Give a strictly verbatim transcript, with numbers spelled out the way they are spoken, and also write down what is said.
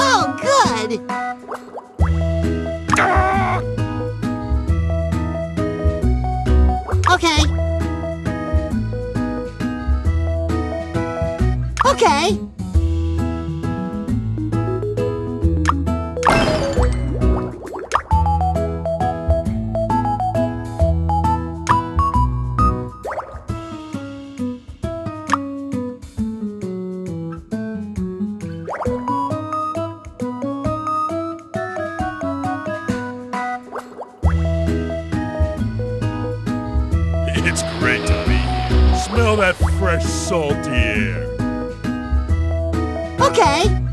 Oh, good! Okay. Okay. It's great to be here. Smell that fresh, salty air. Okay.